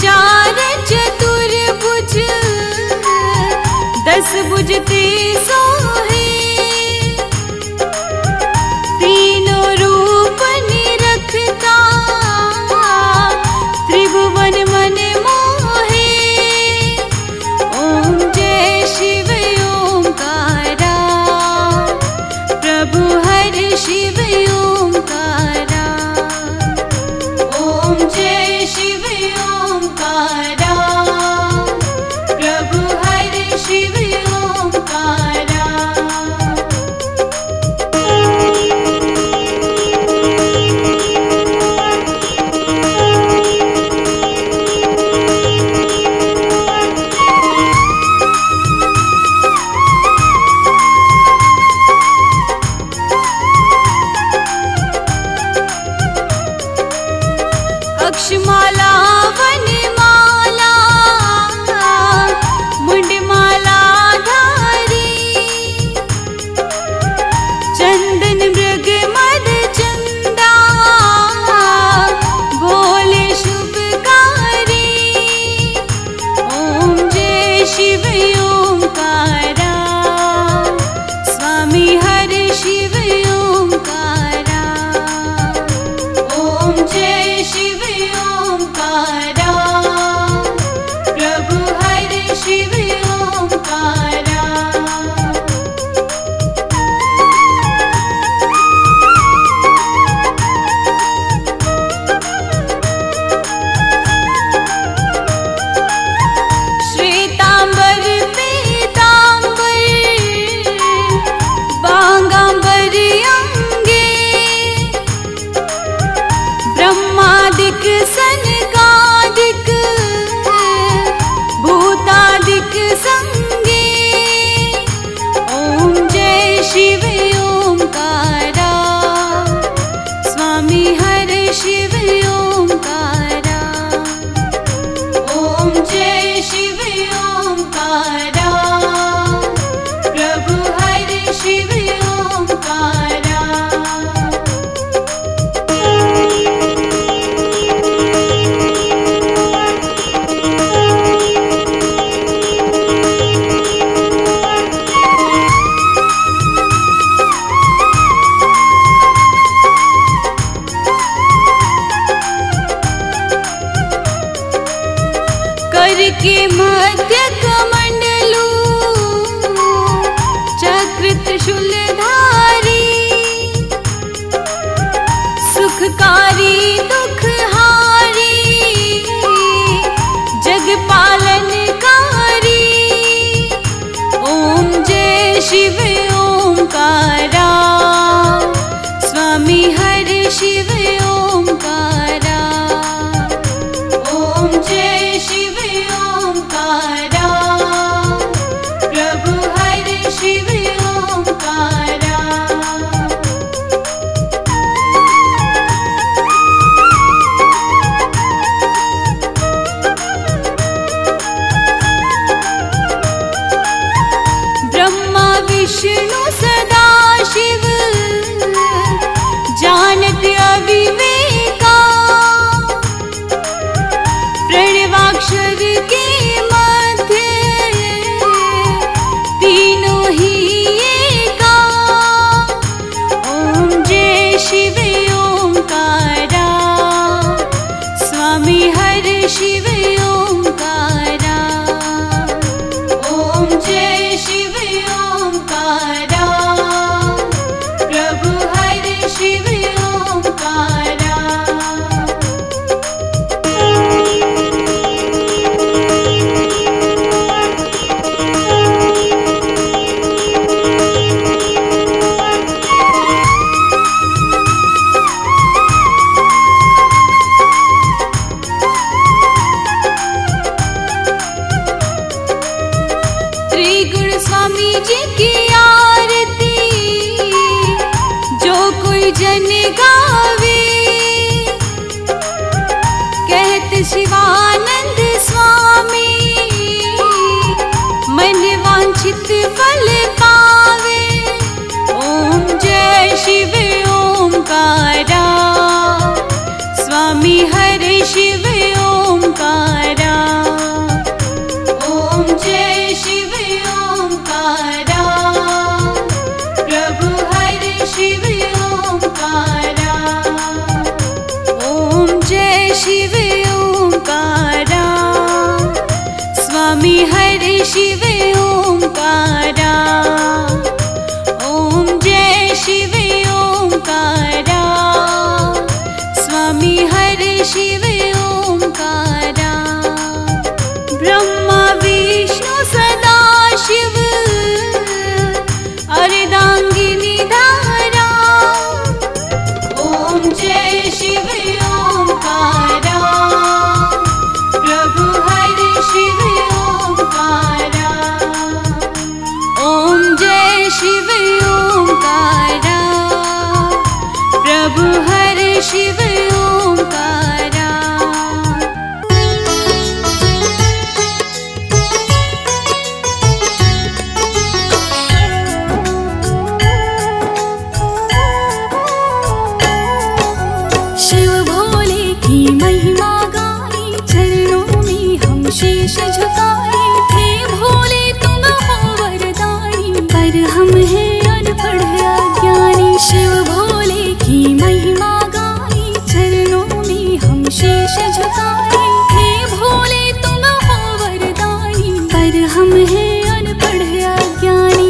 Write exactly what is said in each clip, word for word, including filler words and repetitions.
चार चतुर्भुज दस भुज तीसो है, तीनों रूप निरखता त्रिभुवन मन मोहे। ओम जय शिव ओंकारा, प्रभु हर शिव ओंकारा। ओम जय शिव ओंकारा, प्रभु हर शिव ओंकारा। अक्षमाला वनमाला मुंडमाला धारी, चंदन मृग मद चंदा भोले शुभकारी। ओम जय शिव ओंकारा, स्वामी हर शिव ओंकारा। ओम जय शिव ओंकारा, प्रभु हर शिव ओंकारा। श्वेतांबर पीतांबर बांगांबर अंगे, ब्रह्मादिक सनकादिक भूतादिक संगे। ओम जय शिव ओंकारा, स्वामी हर शिव ओंकारा। ओम जय शिव ओंकारा, प्रभु हर शिव ओंकारा। के मध्य कमंडलू चक्र त्रिशूल धारी, सुखकारी दुखहारी जगपालनकारी। ओम जय शिव ओंकारा, स्वामी हर शिव ओंकारा। ओम जय शिव ओंकारा, प्रभु हर शिव ओंकारा। ब्रह्मा विष्णु सदा शिव जानत अविवेका, प्रणवाक्षर के मध्य तीनों ही एका। ओम जय शिव ओंकारा, स्वामी हर शिव ओंकारा। ओम जय शिव ओंकारा, प्रभु हर शिव ओंकारा। भजन गावे, कहत शिवानंद स्वामी मन वांछित फल पावे। ओम जय शिव ओमकारा, स्वामी हरे शिव ओमकारा। ओम जय शिव ओमकारा, प्रभु हरे शिव ओमकारा। ओम जय शिव ओमकारा, स्वामी हरे शिव ओमकारा। ओम जय शिव ओमकारा, स्वामी हरे शिव ओमकारा। ब्रह्मा विष्णु सदा शिव, अर्धांगिनी धारा। ओम जय शिव ओमकारा, प्रभु हरे शिव ओमकारा। ओम जय शिव ओमकारा, प्रभु हरे शिव ओमकारा। शिव भोले की महिमा गाई, चरणों में हम शीश झुकाए। हे भोले तुम हो वरदाई, पर हम हैं अनपढ़ अज्ञानी। शिव भोले की महिमा गाई, चरणों में हम शीश झुकाए। हे भोले तुम हो वरदाई, पर हम हैं अनपढ़ अज्ञानी।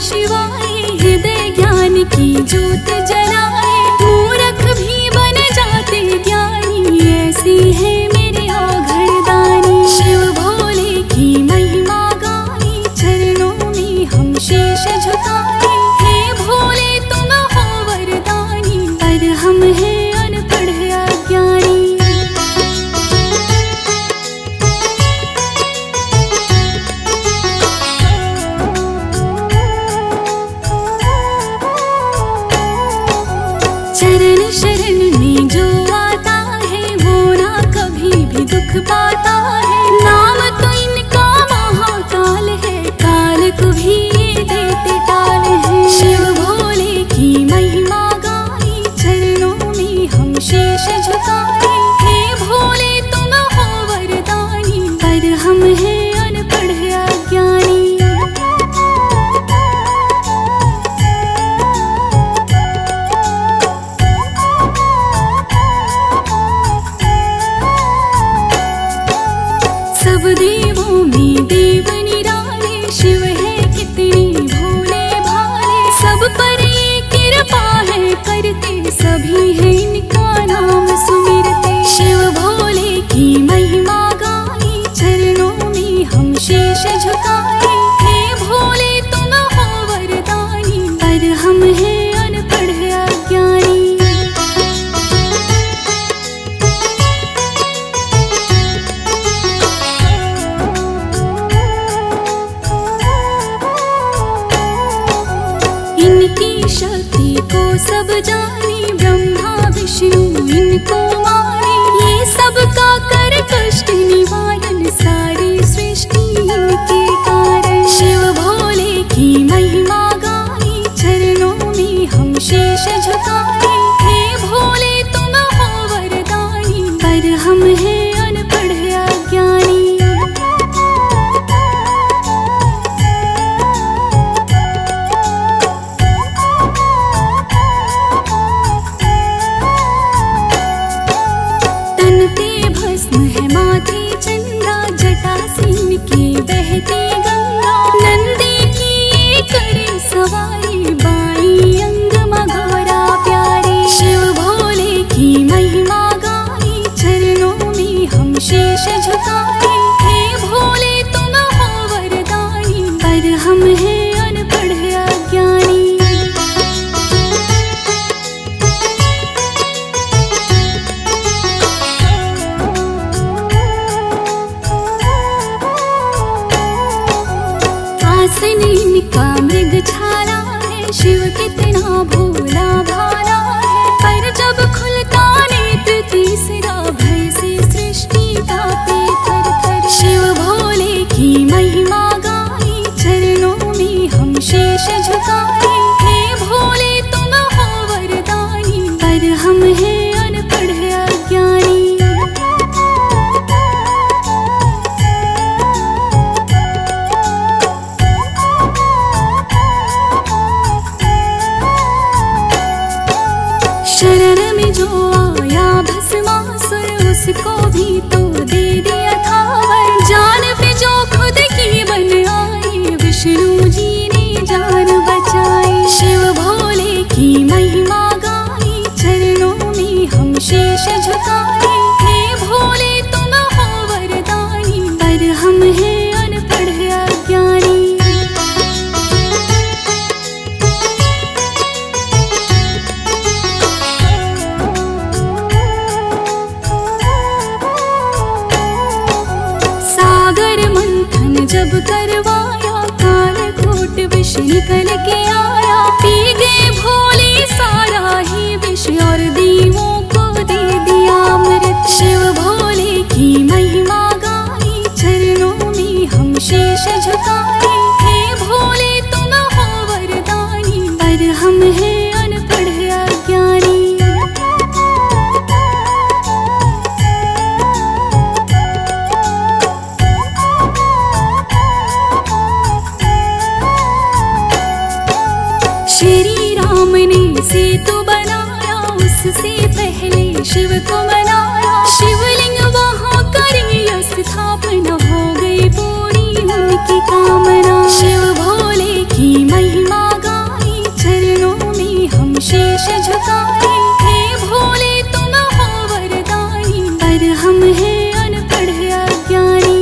शिवाय हृदय ज्ञान की ज्योत जलाए, मूर्ख भी बन जाते ज्ञानी, ऐसी है मेरे आघरदानी। शिव भोले की महिमा गाई, चरणों में हम शीश झुकाए। हे भोले तुम हो वरदानी, पर हम हैं अनपढ़ अज्ञानी। पाता है नाम तो इनका महाकाल है, काल को भी देते टाल है। शिव भोले की महिमा गाई, चरणों में हम शीश झुकाए। हे भोले तुम हो वरदानी, पर हम हैं अनपढ़ अज्ञानी। देवों में देव निराले, शिव है कितने भोले भाले। सब पर ये कृपा है करते, सभी है इनका नाम सुमिरते। शिव भोले की महिमा गाई, चरणों में हम शीश झुकाए। हे भोले तुम हो वरदानी, पर हम हैं अनपढ़ अज्ञानी। शक्ति को सब जाने, ब्रह्मा विष्णु इनको माने। ये सबका कर कष्ट निवारण, सारी सृष्टि इनके कारण। शिव भोले की महिमा गाई, चरणों में हम शीश झुकाए। हे भोले तुम हो वरदानी, पर हम हैं अनपढ़ अज्ञानी। का मृग छाया है, शिव कितना भोला भाला है। पर जब खुलता नेत्र तीसरा भय से सृष्टि कांपे थर थर। शिव भोले की महिमा गाई, चरणों में हम शेष झुकाए। हे भोले तुम हो वरदानी, पर हम हैं अनपढ़ अज्ञानी। जो आया भस्मासुर उसको भी तो दे दिया था वर। जान पे जो खुद की बन आई, विष्णु जी ने जान बचाई। शिव भोले की महिमा गाई, चरणों में हम शेष झुकाए। हे भोले तुम हो वरदानी, पर हम हैं अनपढ़ अज्ञानी। जब करवाया कालकोट विष निकल के आया। पी गए भोले सारा ही विष और दीवों को दे दिया अमृत। शिव भोले की महिमा गाई, चरणों में हम शेष झुकाए। हे भोले तुम हो वरदानी, पर हम हैं अनपढ़ अज्ञानी। तो बनाया उससे पहले शिव को मनाया। शिवलिंग वहाँ करी स्थापना, हो गई पूरी उनकी कामना। शिव भोले की महिमा गाई, चरणों में हम शेष झुकाए। हे भोले तुम हो वरदानी, पर हम हैं अनपढ़ अज्ञानी।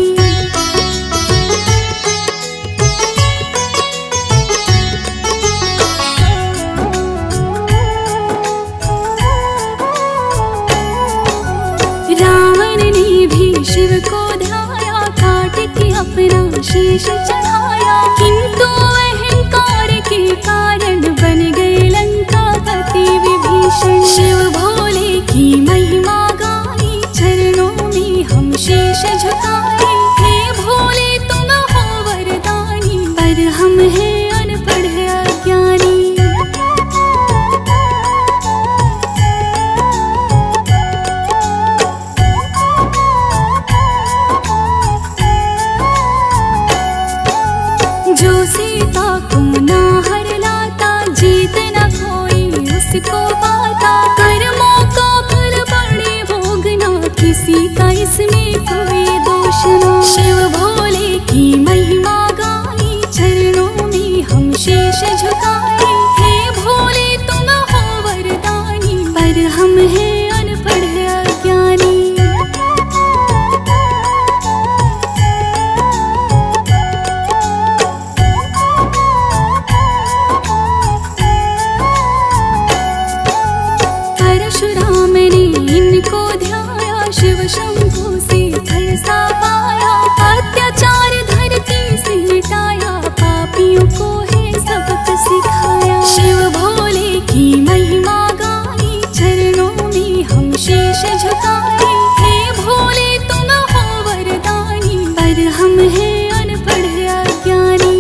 शिव को ध्याया, काट के अपना शीश चढ़ाया। किंतु अहंकार के कारण बन गए लंकापति विभीषण। शिव भोले की महिमा गाई, चरणों में हम शेष झुकाए। हे भोले तुम हो वरदानी, पर हम हैं अनपढ़ अज्ञानी। को पाता कर्मों का फल बड़े भोगना, किसी का इसमें कोई दोष ना। शिव भोले की महिमा गाई, चरणों में हम शेष झुकाए। हे भोले तुम हो वरदानी, पर हम हैं अनपढ़ अज्ञानी। शिव शंभु से भरसा पाया, अत्याचार धरती से मिटाया, पापियों को है सबक सिखाया। शिव भोले की महिमा गाई, चरणों में हम शेष झुकाए। हे भोले तुम हो वरदानी, पर हम हैं अनपढ़ अज्ञानी।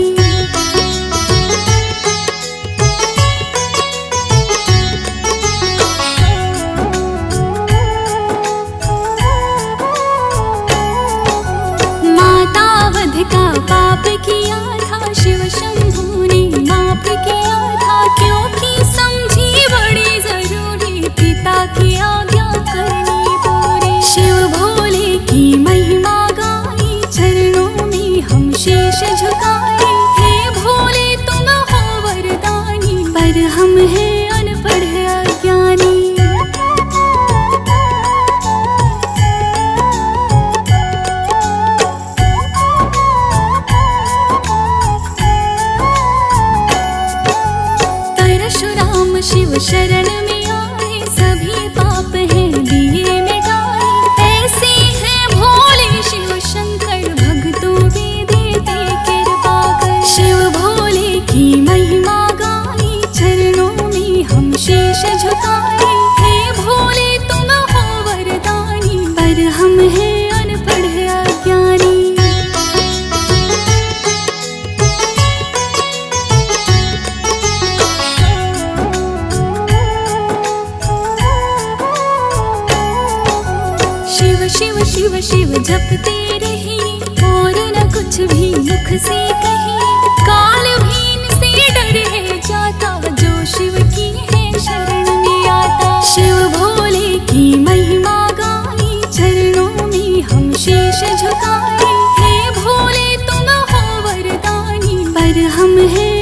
का पाप किया था, शिव शंभु ने माफ किया था। क्योंकि समझी बड़ी जरूरी पिता की आज्ञा करनी पूरी। शिव भोले की महिमा गाई, चरणों में हम शेष झुकाए। हे भोले तुम हो वरदानी, पर हम हैं अनपढ़ अज्ञानी। शिव शिव जपते रहे और न कुछ भी मुख से कहे। काल भीन से डर है जाता जो शिव की है शरण में आता। शिव भोले की महिमा गाई चरणों में हम शीश झुकाए। हे भोले तुम हो वरदानी पर हम हैं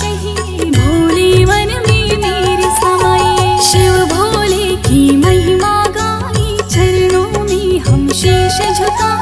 चाहिए। भोले मन में मेरे समा झुका।